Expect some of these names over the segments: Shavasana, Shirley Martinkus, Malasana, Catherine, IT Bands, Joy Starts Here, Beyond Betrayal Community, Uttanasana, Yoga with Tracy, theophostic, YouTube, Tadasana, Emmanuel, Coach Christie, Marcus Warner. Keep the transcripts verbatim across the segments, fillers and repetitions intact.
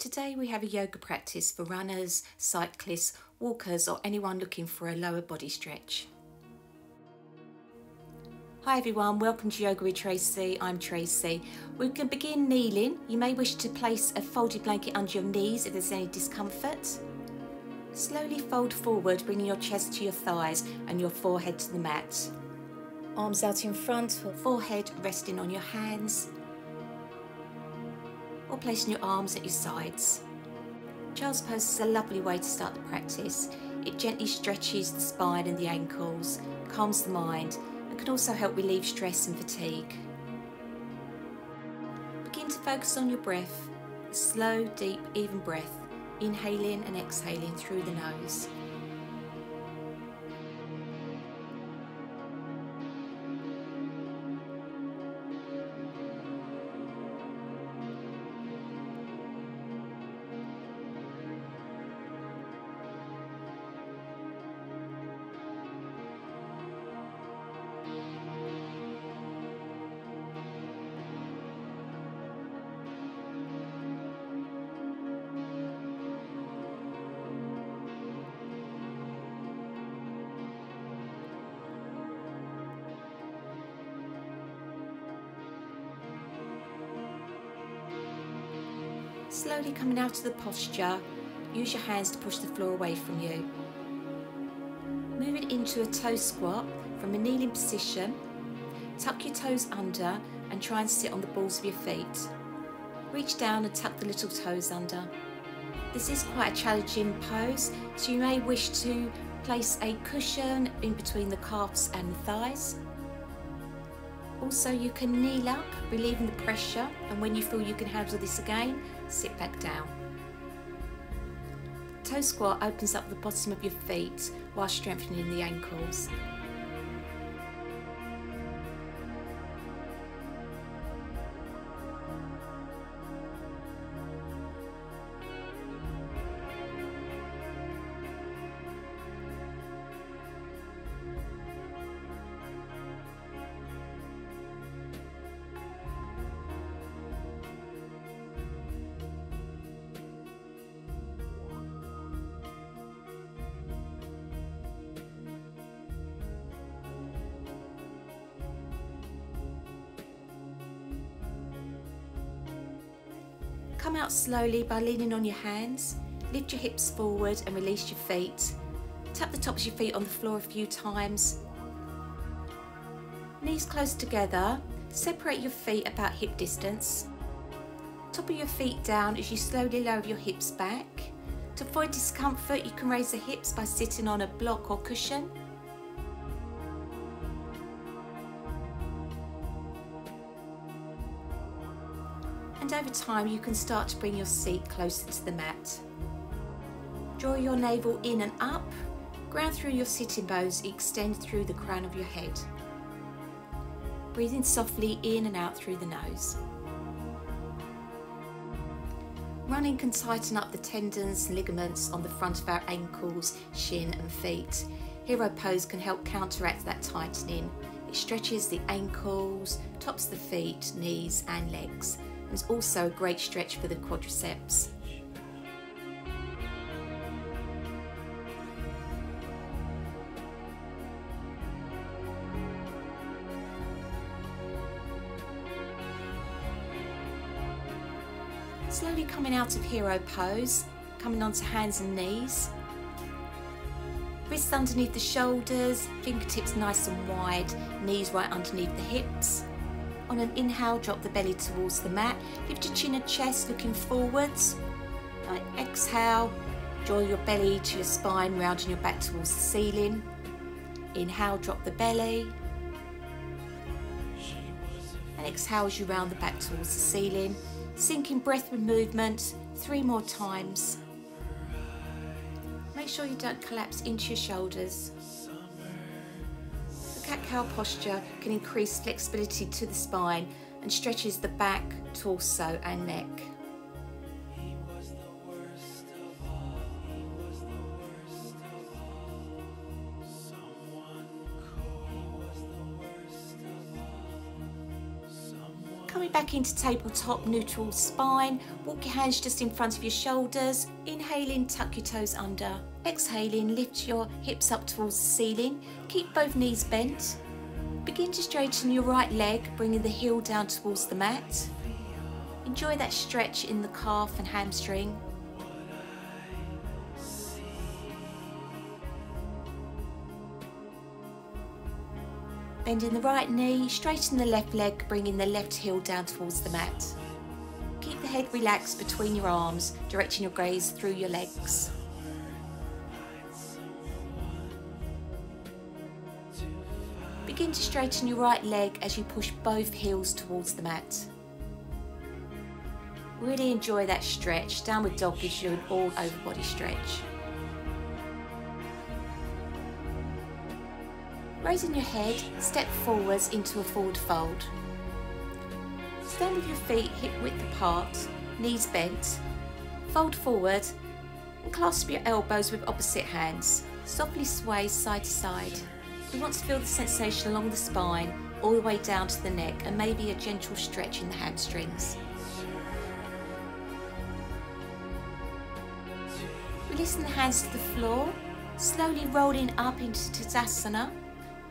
Today we have a yoga practice for runners, cyclists, walkers or anyone looking for a lower body stretch. Hi everyone, welcome to Yoga with Tracy. I'm Tracy. We can begin kneeling. You may wish to place a folded blanket under your knees if there's any discomfort. Slowly fold forward, bringing your chest to your thighs and your forehead to the mat. Arms out in front, forehead resting on your hands, or placing your arms at your sides. Child's pose is a lovely way to start the practice. It gently stretches the spine and the ankles, calms the mind, and can also help relieve stress and fatigue. Begin to focus on your breath, a slow, deep, even breath, inhaling and exhaling through the nose. Slowly coming out of the posture, use your hands to push the floor away from you. Moving into a toe squat from a kneeling position, tuck your toes under and try and sit on the balls of your feet. Reach down and tuck the little toes under. This is quite a challenging pose, so you may wish to place a cushion in between the calves and the thighs. Also, you can kneel up, relieving the pressure, and when you feel you can handle this again, sit back down. Toe squat opens up the bottom of your feet while strengthening the ankles. Come out slowly by leaning on your hands, lift your hips forward and release your feet. Tap the tops of your feet on the floor a few times. Knees close together, separate your feet about hip distance. Top of your feet down as you slowly lower your hips back. To avoid discomfort, you can raise the hips by sitting on a block or cushion. And over time you can start to bring your seat closer to the mat. Draw your navel in and up, ground through your sitting bones, extend through the crown of your head. Breathing softly in and out through the nose. Running can tighten up the tendons and ligaments on the front of our ankles, shin and feet. Hero pose can help counteract that tightening. It stretches the ankles, tops the feet, knees and legs. It's also a great stretch for the quadriceps. Slowly coming out of hero pose, coming onto hands and knees. Wrists underneath the shoulders, fingertips nice and wide, knees right underneath the hips. On an inhale, drop the belly towards the mat, lift your chin and chest looking forwards. On an exhale, draw your belly to your spine, rounding your back towards the ceiling. Inhale, drop the belly. And exhale as you round the back towards the ceiling. Sinking breath with movement, three more times. Make sure you don't collapse into your shoulders. Cat-cow posture can increase flexibility to the spine and stretches the back, torso and neck. Coming Coming back into tabletop neutral spine, walk your hands just in front of your shoulders. Inhaling, tuck your toes under. Exhaling, lift your hips up towards the ceiling. Keep both knees bent. Begin to straighten your right leg, bringing the heel down towards the mat. Enjoy that stretch in the calf and hamstring. Bending the right knee, straighten the left leg, bringing the left heel down towards the mat. Keep the head relaxed between your arms, directing your gaze through your legs. Begin to straighten your right leg as you push both heels towards the mat. Really enjoy that stretch. Downward dog gives you an all over body stretch. Raising your head, step forwards into a forward fold. Stand with your feet hip width apart, knees bent. Fold forward and clasp your elbows with opposite hands. Softly sway side to side. We want to feel the sensation along the spine, all the way down to the neck, and maybe a gentle stretch in the hamstrings. Releasing the hands to the floor, slowly rolling up into Tadasana.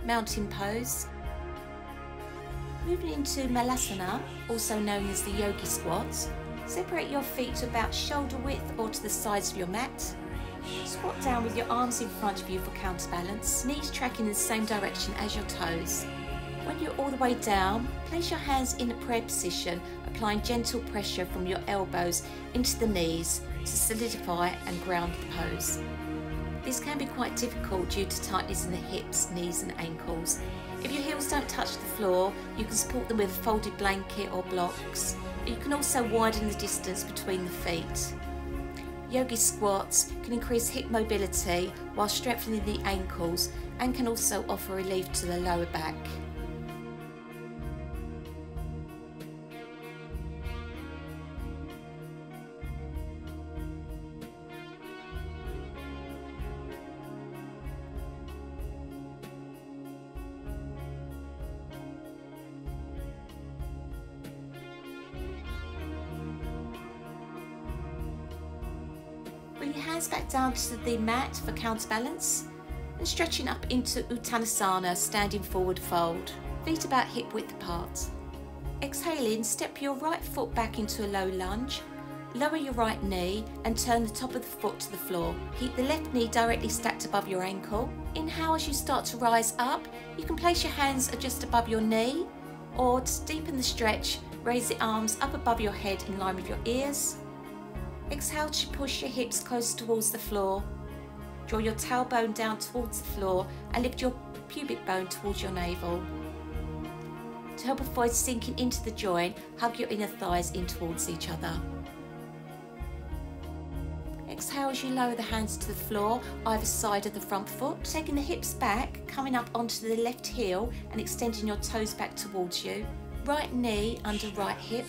Mountain pose. Moving into Malasana, also known as the yogi squat. Separate your feet to about shoulder width or to the sides of your mat. Squat down with your arms in front of you for counterbalance, knees tracking in the same direction as your toes. When you're all the way down, place your hands in a prayer position, applying gentle pressure from your elbows into the knees to solidify and ground the pose. This can be quite difficult due to tightness in the hips, knees and ankles. If your heels don't touch the floor, you can support them with a folded blanket or blocks. You can also widen the distance between the feet. Yogi squats can increase hip mobility while strengthening the ankles and can also offer relief to the lower back. Bring your hands back down to the mat for counterbalance and stretching up into Uttanasana, standing forward fold, feet about hip width apart. Exhaling, step your right foot back into a low lunge, lower your right knee and turn the top of the foot to the floor. Keep the left knee directly stacked above your ankle. Inhale as you start to rise up, you can place your hands just above your knee, or to deepen the stretch, raise the arms up above your head in line with your ears. Exhale to push your hips close towards the floor. Draw your tailbone down towards the floor and lift your pubic bone towards your navel. To help avoid sinking into the joint, hug your inner thighs in towards each other. Exhale as you lower the hands to the floor, either side of the front foot, taking the hips back, coming up onto the left heel and extending your toes back towards you. Right knee under right hip.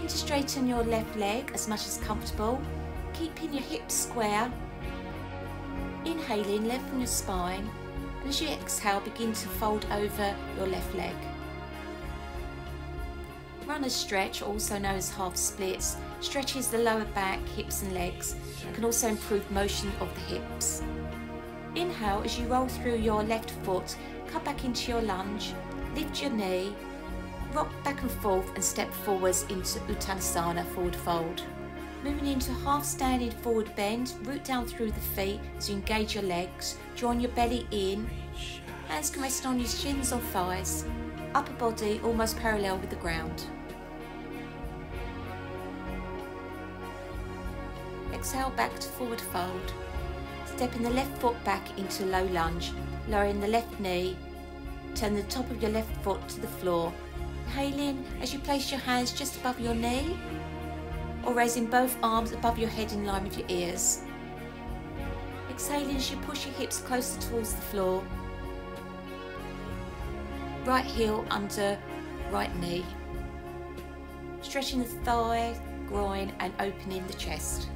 And to straighten your left leg as much as comfortable, keeping your hips square. Inhaling, lengthen your spine, and as you exhale, begin to fold over your left leg. Runner's stretch, also known as half splits, stretches the lower back, hips and legs, and can also improve motion of the hips. Inhale as you roll through your left foot, come back into your lunge, lift your knee, rock back and forth and step forwards into Uttanasana, forward fold. Moving into half standing forward bend, root down through the feet as you engage your legs, drawing your belly in, hands can rest on your shins or thighs, upper body almost parallel with the ground. Exhale back to forward fold, stepping the left foot back into low lunge, lowering the left knee, turn the top of your left foot to the floor. Inhaling as you place your hands just above your knee or raising both arms above your head in line with your ears. Exhaling as you push your hips closer towards the floor. Right heel under right knee. Stretching the thigh, groin and opening the chest.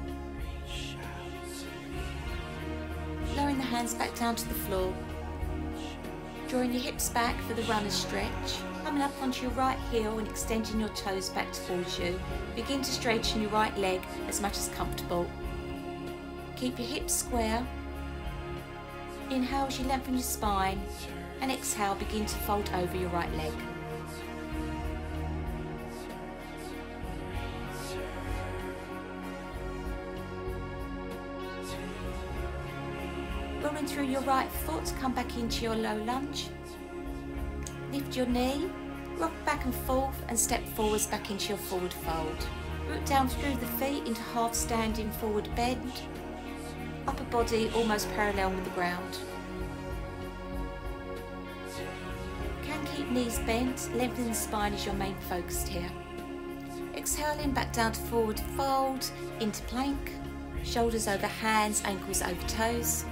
Lowering the hands back down to the floor. Drawing your hips back for the runner's stretch. Coming up onto your right heel and extending your toes back towards you. Begin to straighten your right leg as much as comfortable. Keep your hips square. Inhale as you lengthen your spine, and exhale, begin to fold over your right leg. Rolling through your right foot, come back into your low lunge. Lift your knee, rock back and forth and step forwards back into your forward fold. Root down through the feet into half standing forward bend. Upper body almost parallel with the ground. Can keep knees bent, lengthen the spine is your main focus here. Exhaling back down to forward fold, into plank. Shoulders over hands, ankles over toes.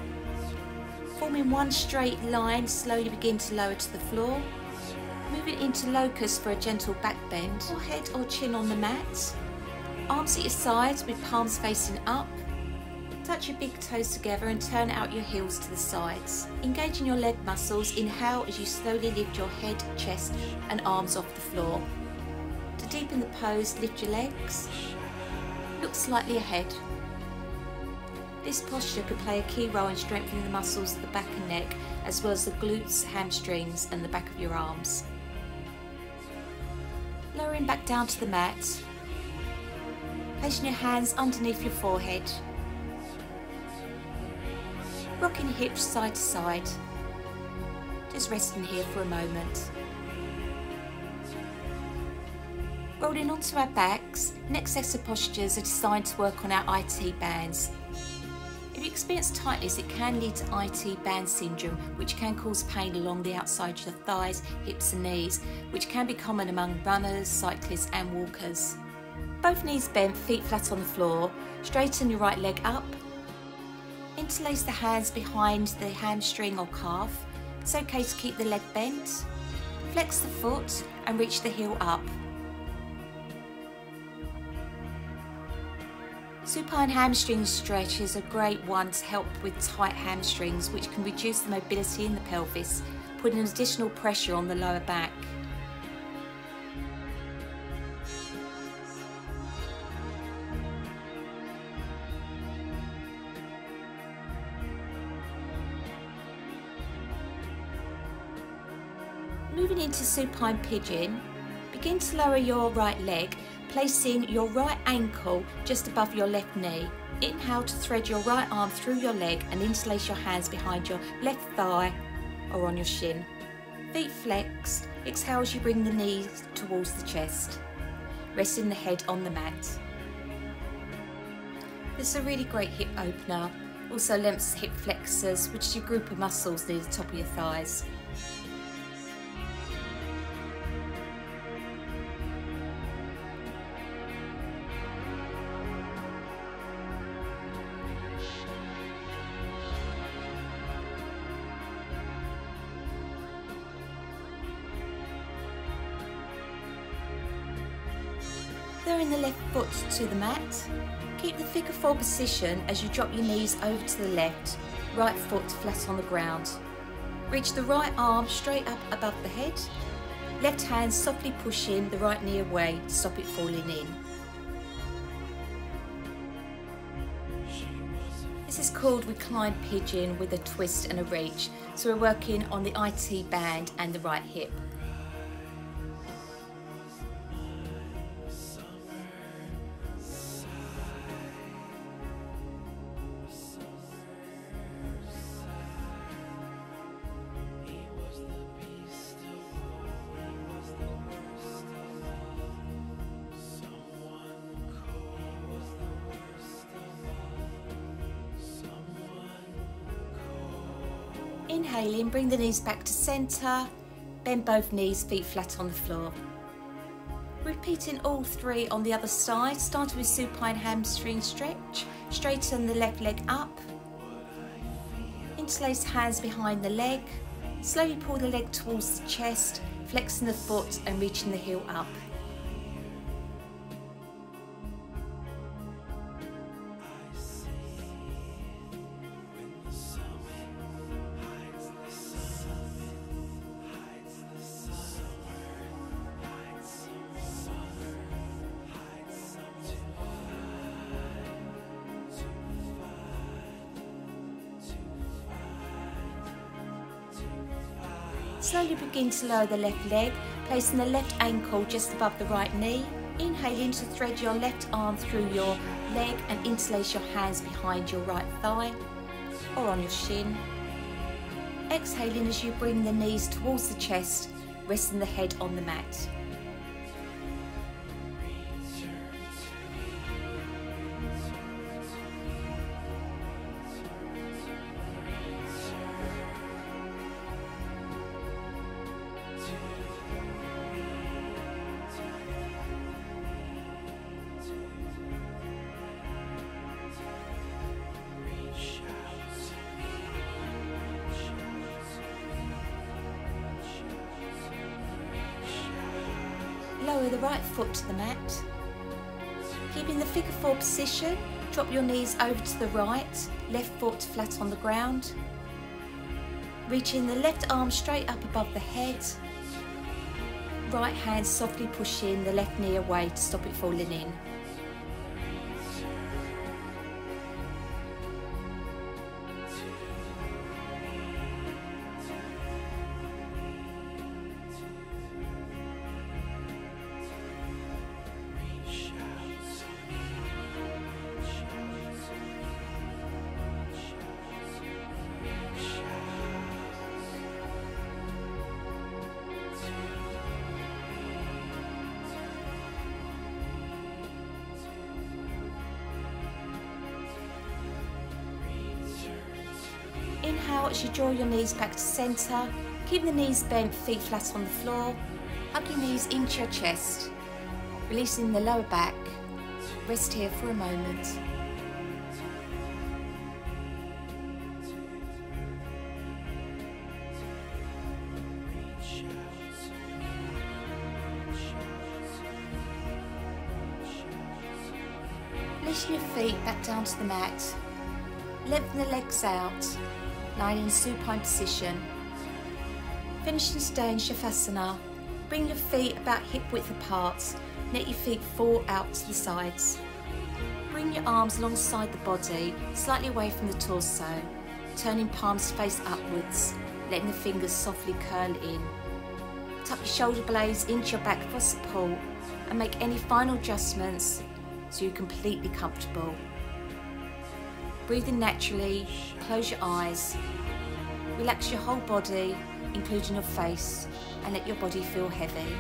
Forming one straight line, slowly begin to lower to the floor. Moving into locust for a gentle back bend. Forehead or chin on the mat. Arms at your sides with palms facing up. Touch your big toes together and turn out your heels to the sides. Engaging your leg muscles, inhale as you slowly lift your head, chest and arms off the floor. To deepen the pose, lift your legs. Look slightly ahead. This posture could play a key role in strengthening the muscles of the back and neck, as well as the glutes, hamstrings and the back of your arms. Lowering back down to the mat. Placing your hands underneath your forehead. Rocking your hips side to side. Just resting here for a moment. Rolling onto our backs, next set of postures are designed to work on our I T bands. If you experience tightness, it can lead to I T band syndrome, which can cause pain along the outside of your thighs, hips and knees, which can be common among runners, cyclists and walkers. Both knees bent, feet flat on the floor, straighten your right leg up. Interlace the hands behind the hamstring or calf. It's okay to keep the leg bent. Flex the foot and reach the heel up. Supine hamstring stretch is a great one to help with tight hamstrings, which can reduce the mobility in the pelvis, putting additional pressure on the lower back. Moving into supine pigeon, begin to lower your right leg, placing your right ankle just above your left knee. Inhale to thread your right arm through your leg and interlace your hands behind your left thigh or on your shin. Feet flexed, exhale as you bring the knees towards the chest, resting the head on the mat. This is a really great hip opener, also lengthens hip flexors, which is your group of muscles near the top of your thighs. Lowering the left foot to the mat, keep the figure four position as you drop your knees over to the left, right foot flat on the ground. Reach the right arm straight up above the head, left hand softly pushing the right knee away to stop it falling in. This is called reclined pigeon with a twist and a reach, so we're working on the I T band and the right hip. Inhaling, bring the knees back to centre, bend both knees, feet flat on the floor. Repeating all three on the other side, starting with supine hamstring stretch, straighten the left leg up, interlace hands behind the leg, slowly pull the leg towards the chest, flexing the foot and reaching the heel up. Slowly begin to lower the left leg, placing the left ankle just above the right knee. Inhaling to thread your left arm through your leg and interlace your hands behind your right thigh or on your shin. Exhaling as you bring the knees towards the chest, resting the head on the mat. Lower the right foot to the mat. Keeping the figure four position, drop your knees over to the right, left foot flat on the ground. Reaching the left arm straight up above the head. Right hand softly pushing the left knee away to stop it falling in. Inhale as you draw your knees back to centre, keep the knees bent, feet flat on the floor, hug your knees into your chest, releasing the lower back, rest here for a moment. Lifting your feet back down to the mat, lengthen the legs out. Lying in supine position. Finishing today in Shavasana. Bring your feet about hip width apart. Let your feet fall out to the sides. Bring your arms alongside the body, slightly away from the torso. Turning palms face upwards, letting the fingers softly curl in. Tuck your shoulder blades into your back for support and make any final adjustments so you're completely comfortable. Breathing naturally, close your eyes, relax your whole body, including your face, and let your body feel heavy.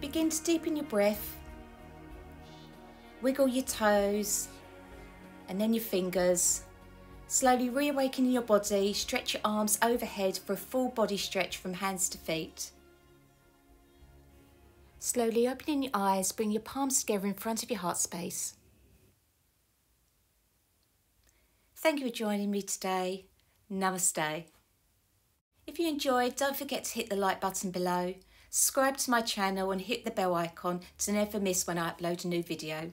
Begin to deepen your breath, wiggle your toes and then your fingers, slowly reawakening your body, stretch your arms overhead for a full body stretch from hands to feet. Slowly opening your eyes, bring your palms together in front of your heart space. Thank you for joining me today. Namaste. If you enjoyed, don't forget to hit the like button below. Subscribe to my channel and hit the bell icon to never miss when I upload a new video.